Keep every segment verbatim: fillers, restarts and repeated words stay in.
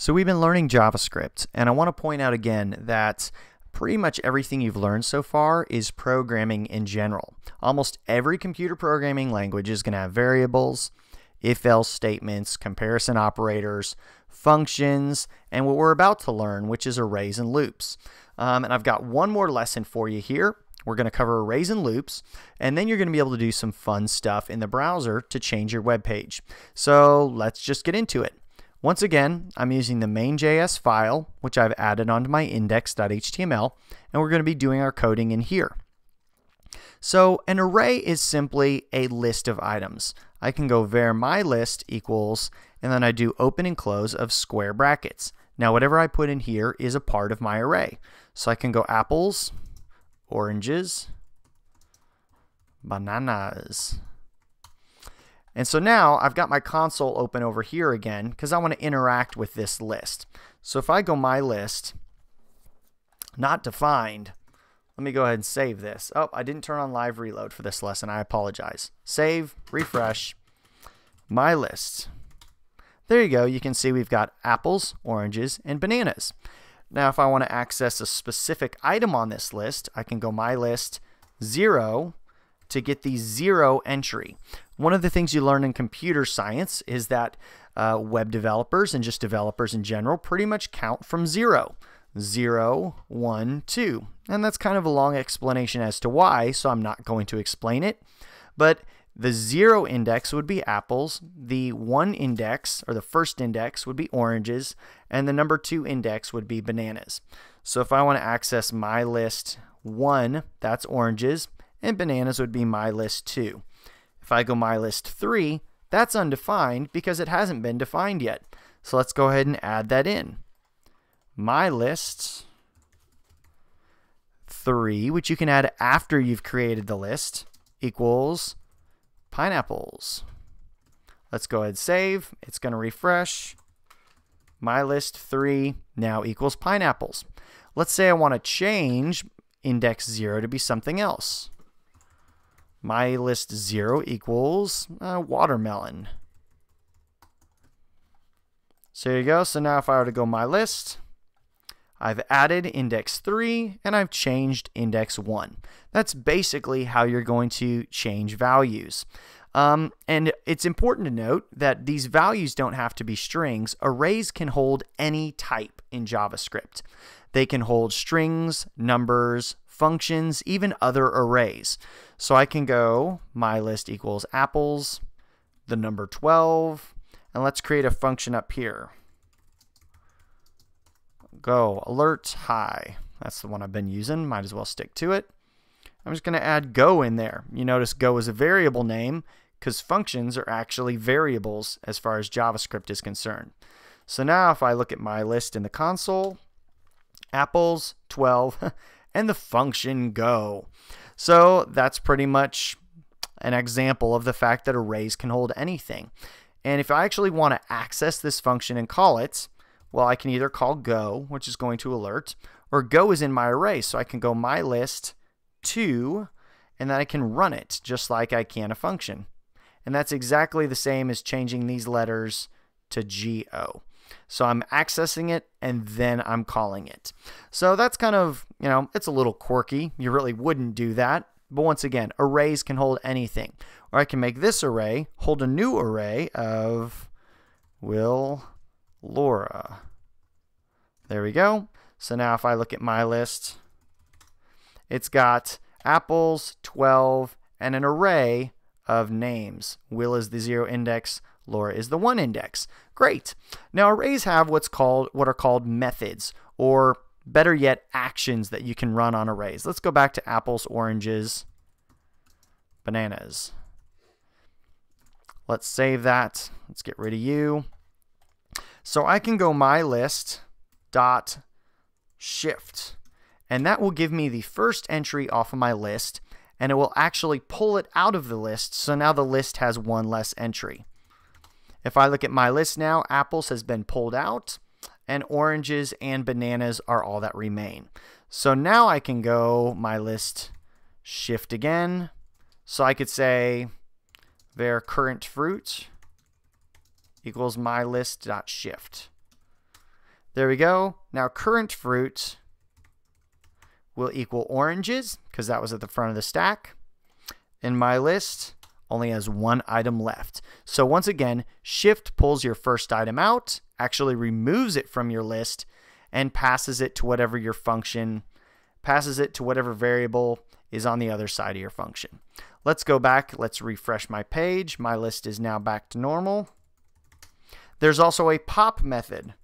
So we've been learning JavaScript, and I want to point out again that pretty much everything you've learned so far is programming in general. Almost every computer programming language is going to have variables, if-else statements, comparison operators, functions, and what we're about to learn, which is arrays and loops. Um, and I've got one more lesson for you here. We're going to cover arrays and loops, and then you're going to be able to do some fun stuff in the browser to change your web page. So let's just get into it. Once again, I'm using the main.js file, which I've added onto my index dot H T M L, and we're going to be doing our coding in here. So an array is simply a list of items. I can go var my list equals, and then I do open and close of square brackets. Now whatever I put in here is a part of my array. So I can go apples, oranges, bananas. And so now I've got my console open over here again because I want to interact with this list. So if I go my list, not defined, let me go ahead and save this. Oh, I didn't turn on live reload for this lesson. I apologize. Save, refresh, my list. There you go. You can see we've got apples, oranges, and bananas. Now if I want to access a specific item on this list, I can go my list zero to get the zero entry. One of the things you learn in computer science is that uh, web developers and just developers in general pretty much count from zero. Zero, one, two. And that's kind of a long explanation as to why, so I'm not going to explain it. But the zero index would be apples, the one index, or the first index, would be oranges, and the number two index would be bananas. So if I want to access my list one, that's oranges, and bananas would be my list two. If I go my list three, that's undefined because it hasn't been defined yet. So let's go ahead and add that in. My list three, which you can add after you've created the list, equals pineapples. Let's go ahead and save. It's going to refresh. My list three now equals pineapples. Let's say I want to change index zero to be something else. My list zero equals uh, watermelon. So there you go. So now if I were to go my list, I've added index three and I've changed index one. That's basically how you're going to change values. Um, and it's important to note that these values don't have to be strings. Arrays can hold any type in JavaScript. They can hold strings, numbers, functions, even other arrays. So I can go my list equals apples, the number twelve, and let's create a function up here. Go alert hi. That's the one I've been using. Might as well stick to it. I'm just going to add go in there. You notice go is a variable name because functions are actually variables as far as JavaScript is concerned. So now if I look at my list in the console, apples, twelve, and the function go. So that's pretty much an example of the fact that arrays can hold anything. And if I actually want to access this function and call it, well, I can either call go, which is going to alert, or go is in my array. So I can go my list two, and then I can run it just like I can a function. And that's exactly the same as changing these letters to G O. So I'm accessing it and then I'm calling it. So that's kind of, you know, it's a little quirky. You really wouldn't do that. But once again, arrays can hold anything. Or I can make this array hold a new array of Will Laura. There we go. So now if I look at my list, it's got apples, twelve, and an array of names. Will is the zero index. Laura is the one index. Great. Now arrays have what's called what are called methods, or better yet, actions that you can run on arrays. Let's go back to apples, oranges, bananas. Let's save that. Let's get rid of you. So I can go my list dot shift, and that will give me the first entry off of my list, and it will actually pull it out of the list. So now the list has one less entry. If I look at my list now, apples has been pulled out, and oranges and bananas are all that remain. So now I can go my list shift again. So I could say var current fruit equals my list dot shift. There we go. Now current fruit will equal oranges because that was at the front of the stack. And my list only has one item left. So once again, shift pulls your first item out, actually removes it from your list, and passes it to whatever your function, passes it to whatever variable is on the other side of your function. Let's go back. Let's refresh my page. My list is now back to normal. There's also a pop method.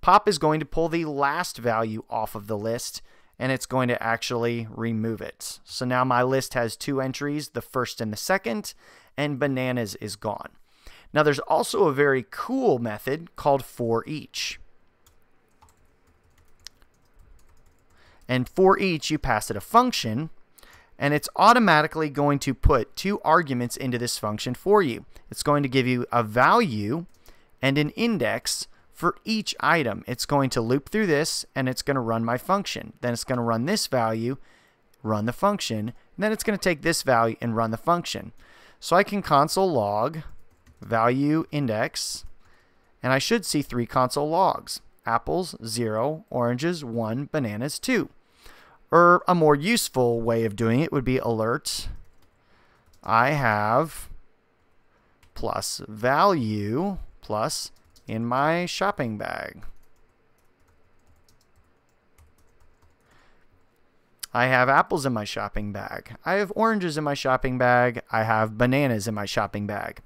Pop is going to pull the last value off of the list, and it's going to actually remove it. So now my list has two entries, the first and the second, and bananas is gone. Now there's also a very cool method called for each. And for each, you pass it a function, and it's automatically going to put two arguments into this function for you. It's going to give you a value and an index for each item. It's going to loop through this, and it's going to run my function. Then it's going to run this value, run the function, and then it's going to take this value and run the function. So I can console log value index, and I should see three console logs. Apples, zero, oranges, one, bananas, two. Or a more useful way of doing it would be alert. I have plus value plus in my shopping bag. I have apples in my shopping bag. I have oranges in my shopping bag. I have bananas in my shopping bag.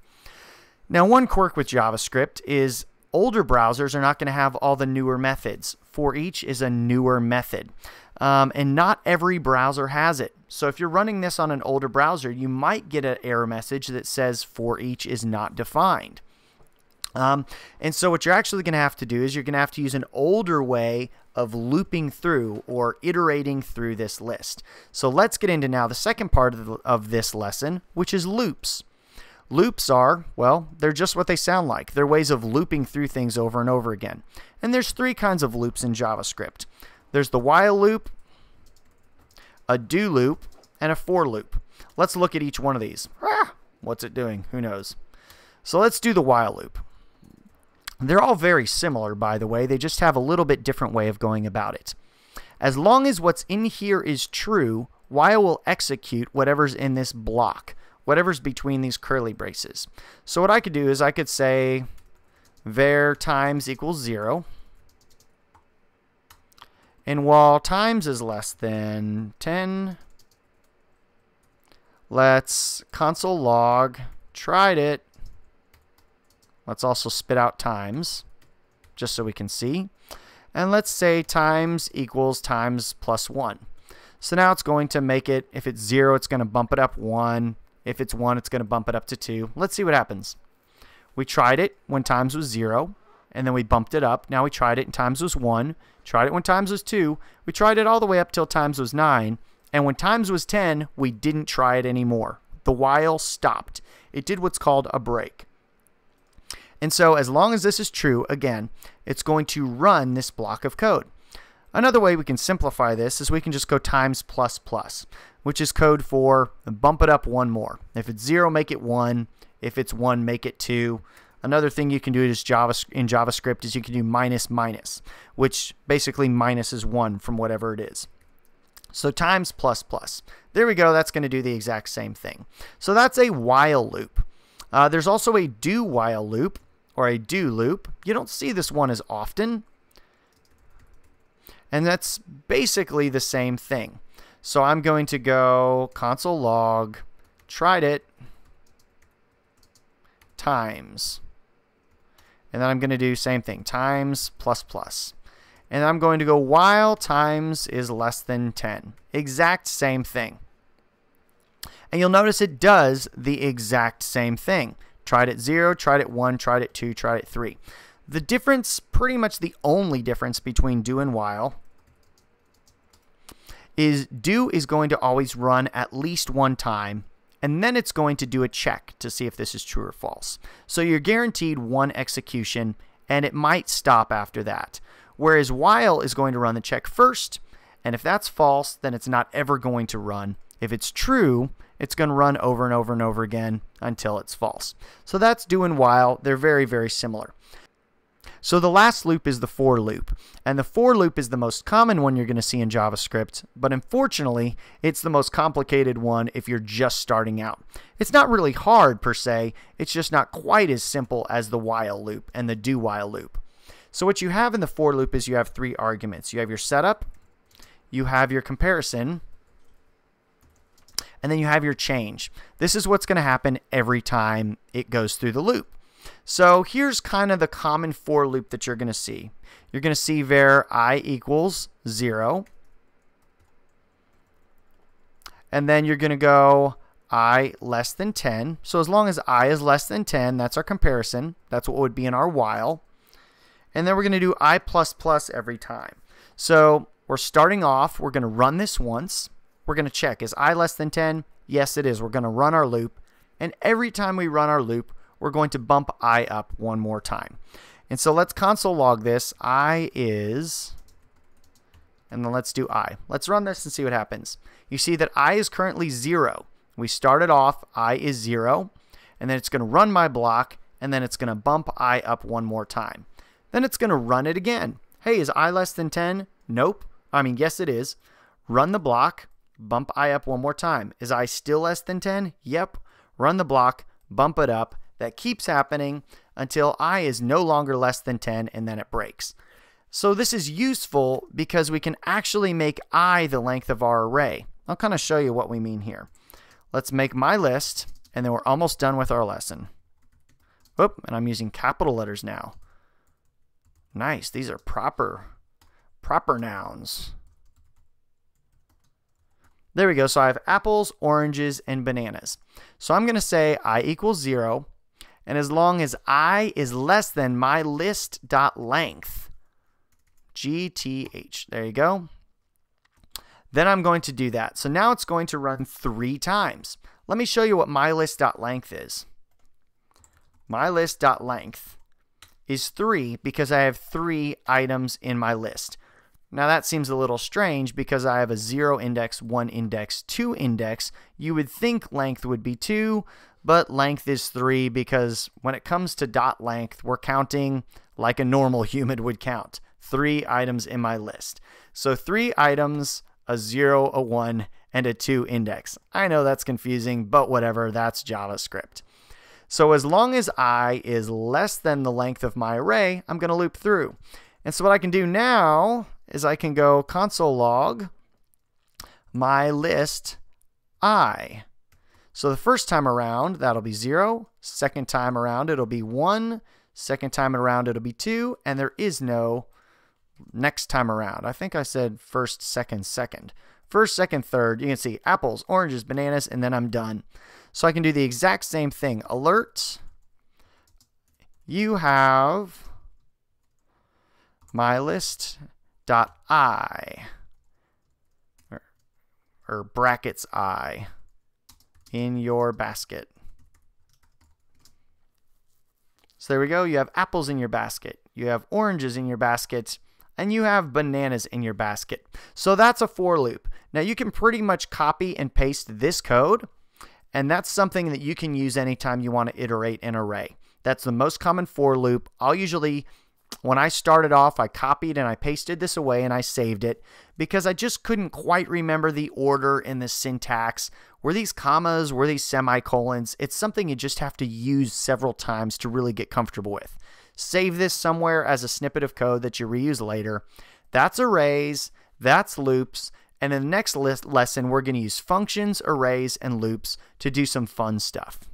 Now, one quirk with JavaScript is older browsers are not going to have all the newer methods. For each is a newer method. Um, and not every browser has it. So if you're running this on an older browser, you might get an error message that says for each is not defined. Um, and so what you're actually going to have to do is you're going to have to use an older way of looping through or iterating through this list. So let's get into now the second part of, the, of this lesson, which is loops. Loops are, well, they're just what they sound like. They're ways of looping through things over and over again. And there's three kinds of loops in JavaScript. There's the while loop, a do loop, and a for loop. Let's look at each one of these. Ah, what's it doing? Who knows? So let's do the while loop. They're all very similar, by the way. They just have a little bit different way of going about it. As long as what's in here is true, while will execute whatever's in this block, whatever's between these curly braces. So what I could do is I could say var times equals zero. And while times is less than ten, let's console log, tried it. Let's also spit out times, just so we can see. And let's say times equals times plus one. So now it's going to make it, if it's zero, it's going to bump it up one. If it's one, it's going to bump it up to two. Let's see what happens. We tried it when times was zero, and then we bumped it up. Now we tried it and times was one. Tried it when times was two. We tried it all the way up till times was nine. And when times was ten, we didn't try it anymore. The while stopped. It did what's called a break. And so as long as this is true, again, it's going to run this block of code. Another way we can simplify this is we can just go times plus plus, which is code for bump it up one more. If it's zero, make it one. If it's one, make it two. Another thing you can do is JavaScript, in JavaScript is you can do minus minus, which basically minuses one from whatever it is. So times plus plus. There we go. That's going to do the exact same thing. So that's a while loop. Uh, there's also a do while loop, or a do loop. You don't see this one as often. And that's basically the same thing. So I'm going to go console log, tried it, times. And then I'm going to do same thing, times plus plus. And I'm going to go while times is less than ten. Exact same thing. And you'll notice it does the exact same thing. Tried at zero, tried at one, tried at two, tried at three. The difference, pretty much the only difference between do and while, is do is going to always run at least one time, and then it's going to do a check to see if this is true or false. So you're guaranteed one execution, and it might stop after that. Whereas while is going to run the check first, and if that's false, then it's not ever going to run. If it's true, it's going to run over and over and over again until it's false. So that's do and while. They're very, very similar. So the last loop is the for loop, and the for loop is the most common one you're going to see in JavaScript, but unfortunately it's the most complicated one if you're just starting out. It's not really hard per se, it's just not quite as simple as the while loop and the do while loop. So what you have in the for loop is you have three arguments. You have your setup, you have your comparison, and then you have your change. This is what's going to happen every time it goes through the loop. So here's kind of the common for loop that you're going to see. You're going to see var I equals zero. And then you're going to go I less than ten. So as long as I is less than ten, that's our comparison. That's what would be in our while. And then we're going to do I plus plus every time. So we're starting off, we're going to run this once. We're going to check, is I less than ten? Yes, it is. We're going to run our loop. And every time we run our loop, we're going to bump I up one more time. And so let's console log this. I is, and then let's do I. Let's run this and see what happens. You see that I is currently zero. We started off, I is zero, and then it's going to run my block, and then it's going to bump I up one more time. Then it's going to run it again. Hey, is I less than ten? Nope. I mean, yes, it is. Run the block, bump I up one more time. Is I still less than ten? Yep. Run the block, bump it up. That keeps happening until I is no longer less than ten, and then it breaks. So this is useful because we can actually make I the length of our array. I'll kind of show you what we mean here. Let's make my list, and then we're almost done with our lesson. Oop, and I'm using capital letters now. Nice, these are proper, proper nouns. There we go, so I have apples, oranges, and bananas. So I'm going to say I equals zero, and as long as I is less than my list.length, G T H, there you go, then I'm going to do that. So now it's going to run three times. Let me show you what my list.length is. My list.length is three because I have three items in my list. Now that seems a little strange because I have a zero index, one index, two index. You would think length would be two, but length is three because when it comes to dot length, we're counting like a normal human would count. Three items in my list. So three items, a zero, a one, and a two index. I know that's confusing, but whatever, that's JavaScript. So as long as I is less than the length of my array, I'm going to loop through. And so what I can do now is I can go console log my list I. So the first time around, that'll be zero. Second time around, it'll be one. Second time around, it'll be two. And there is no next time around. I think I said first, second, second. First, second, third. You can see apples, oranges, bananas, and then I'm done. So I can do the exact same thing. Alert, you have my list dot I, or, or brackets I, in your basket. So there we go. You have apples in your basket, you have oranges in your basket, and you have bananas in your basket. So that's a for loop. Now you can pretty much copy and paste this code, and that's something that you can use anytime you want to iterate an array. That's the most common for loop. I'll usually When I started off, I copied and I pasted this away and I saved it because I just couldn't quite remember the order in the syntax. Were these commas? Were these semicolons? It's something you just have to use several times to really get comfortable with. Save this somewhere as a snippet of code that you reuse later. That's arrays, that's loops, and in the next lesson, we're going to use functions, arrays, and loops to do some fun stuff.